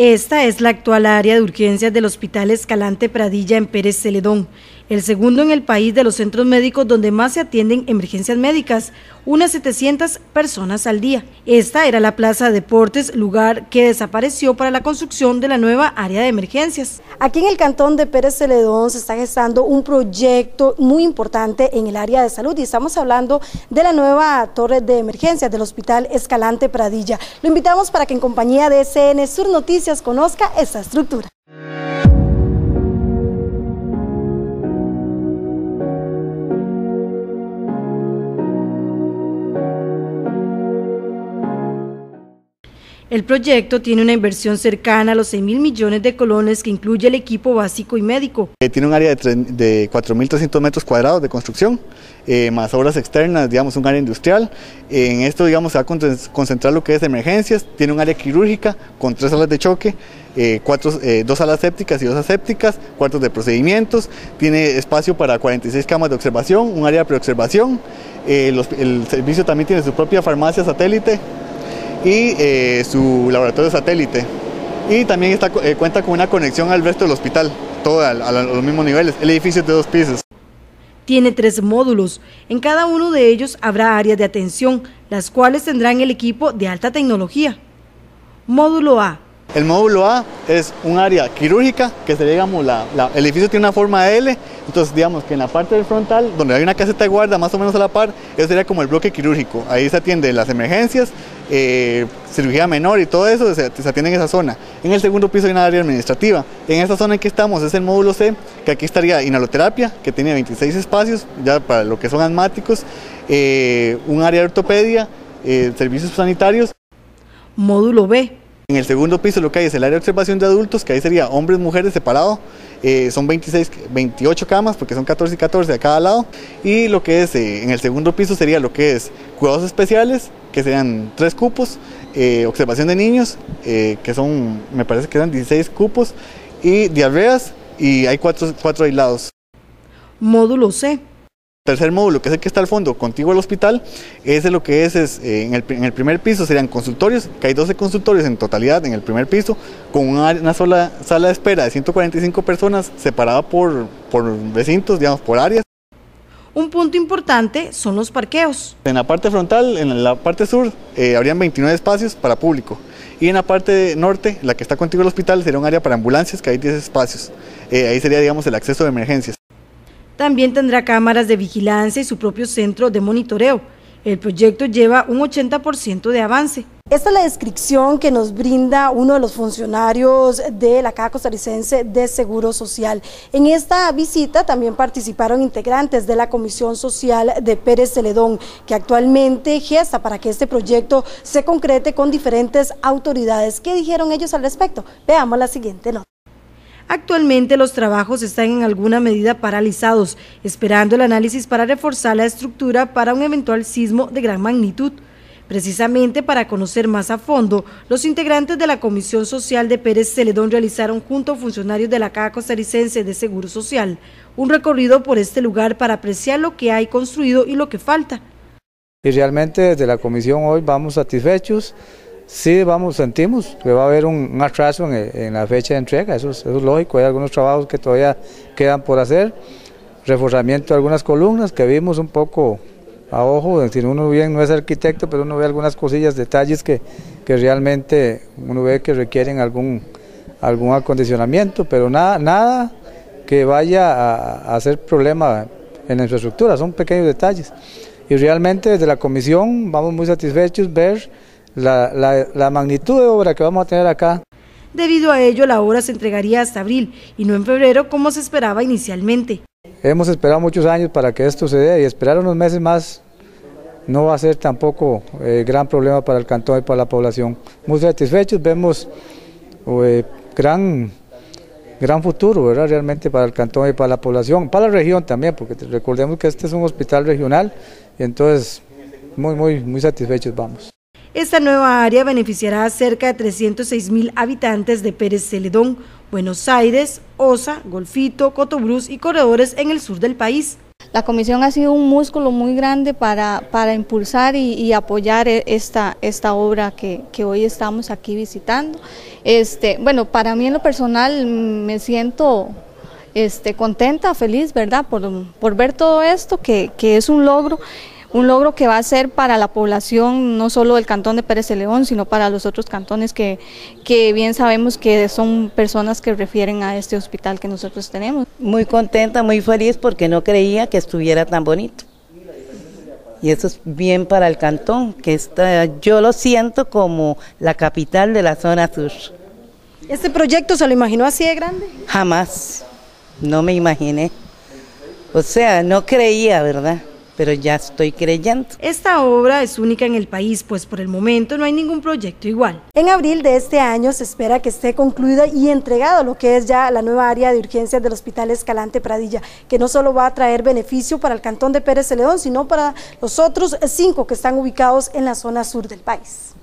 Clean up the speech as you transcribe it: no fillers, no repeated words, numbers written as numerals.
Esta es la actual área de urgencias del Hospital Escalante Pradilla en Pérez Zeledón, el segundo en el país de los centros médicos donde más se atienden emergencias médicas, unas 700 personas al día. Esta era la Plaza Deportes, lugar que desapareció para la construcción de la nueva área de emergencias. Aquí en el cantón de Pérez Zeledón se está gestando un proyecto muy importante en el área de salud y estamos hablando de la nueva torre de emergencias del Hospital Escalante Pradilla. Lo invitamos para que en compañía de TV Sur Noticias conozca esta estructura. El proyecto tiene una inversión cercana a los 6.000 millones de colones que incluye el equipo básico y médico. Tiene un área de 4.300 metros cuadrados de construcción, más obras externas, digamos un área industrial. En esto digamos se va a concentrar lo que es emergencias. Tiene un área quirúrgica con 3 salas de choque, 2 salas sépticas y 2 asépticas, cuartos de procedimientos. Tiene espacio para 46 camas de observación, un área de preobservación. El servicio también tiene su propia farmacia satélite y su laboratorio satélite, y también cuenta con una conexión al resto del hospital, todo a los mismos niveles. El edificio es de 2 pisos. Tiene 3 módulos, en cada uno de ellos habrá áreas de atención, las cuales tendrán el equipo de alta tecnología. Módulo A. El módulo A es un área quirúrgica, que sería, digamos, el edificio tiene una forma de L, entonces digamos que en la parte del frontal, donde hay una caseta de guarda más o menos a la par, eso sería como el bloque quirúrgico. Ahí se atienden las emergencias, cirugía menor y todo eso, se atiende en esa zona. En el segundo piso hay una área administrativa. En esta zona en que estamos es el módulo C, que aquí estaría inhaloterapia, que tiene 26 espacios, ya para lo que son asmáticos, un área de ortopedia, servicios sanitarios. Módulo B. En el segundo piso lo que hay es el área de observación de adultos, que ahí sería hombres y mujeres separado, son 28 camas porque son 14 y 14 a cada lado, y lo que es en el segundo piso sería lo que es cuidados especiales, que serían 3 cupos, observación de niños, que son, me parece que eran 16 cupos, y diarreas, y hay 4 aislados. Módulo C. Tercer módulo, que es el que está al fondo, contiguo al hospital, ese lo que es en el primer piso serían consultorios, que hay 12 consultorios en totalidad en el primer piso, con una sola sala de espera de 145 personas separada por recintos, digamos por áreas. Un punto importante son los parqueos. En la parte frontal, en la parte sur, habrían 29 espacios para público. Y en la parte norte, la que está contigua al hospital, sería un área para ambulancias, que hay 10 espacios. Ahí sería, digamos, el acceso de emergencias. También tendrá cámaras de vigilancia y su propio centro de monitoreo. El proyecto lleva un 80% de avance. Esta es la descripción que nos brinda uno de los funcionarios de la Caja Costarricense de Seguro Social. En esta visita también participaron integrantes de la Comisión Social de Pérez Zeledón, que actualmente gesta para que este proyecto se concrete con diferentes autoridades. ¿Qué dijeron ellos al respecto? Veamos la siguiente nota. Actualmente los trabajos están en alguna medida paralizados, esperando el análisis para reforzar la estructura para un eventual sismo de gran magnitud. Precisamente para conocer más a fondo, los integrantes de la Comisión Social de Pérez Zeledón realizaron junto a funcionarios de la Caja Costarricense de Seguro Social un recorrido por este lugar para apreciar lo que hay construido y lo que falta. Y realmente desde la Comisión hoy vamos satisfechos. Sí, sentimos que va a haber un atraso en la fecha de entrega, eso es lógico, hay algunos trabajos que todavía quedan por hacer, reforzamiento de algunas columnas que vimos un poco a ojo, es decir, uno bien no es arquitecto, pero uno ve algunas cosillas, detalles que realmente uno ve que requieren algún acondicionamiento, pero nada que vaya a ser problema en la infraestructura, son pequeños detalles. Y realmente desde la comisión vamos muy satisfechos ver la magnitud de obra que vamos a tener acá. Debido a ello, la obra se entregaría hasta abril y no en febrero como se esperaba inicialmente. Hemos esperado muchos años para que esto se dé y esperar unos meses más no va a ser tampoco gran problema para el cantón y para la población. Muy satisfechos, vemos gran futuro, ¿verdad? Realmente para el cantón y para la población, para la región también, porque recordemos que este es un hospital regional y entonces muy satisfechos vamos. Esta nueva área beneficiará a cerca de 306.000 habitantes de Pérez Zeledón, Buenos Aires, Osa, Golfito, Cotobrus y corredores en el sur del país. La comisión ha sido un músculo muy grande para impulsar y apoyar esta obra que hoy estamos aquí visitando. Bueno, para mí en lo personal me siento contenta, feliz, ¿verdad? Por ver todo esto, que es un logro que va a ser para la población, no solo del cantón de Pérez Zeledón, sino para los otros cantones que bien sabemos que son personas que refieren a este hospital que nosotros tenemos. Muy contenta, muy feliz, porque no creía que estuviera tan bonito. Y eso es bien para el cantón, que está, yo lo siento como la capital de la zona sur. ¿Este proyecto se lo imaginó así de grande? Jamás, no me imaginé. O sea, no creía, ¿verdad? Pero ya estoy creyendo. Esta obra es única en el país, pues por el momento no hay ningún proyecto igual. En abril de este año se espera que esté concluida y entregado lo que es ya la nueva área de urgencias del Hospital Escalante Pradilla, que no solo va a traer beneficio para el cantón de Pérez Zeledón, sino para los otros 5 que están ubicados en la zona sur del país.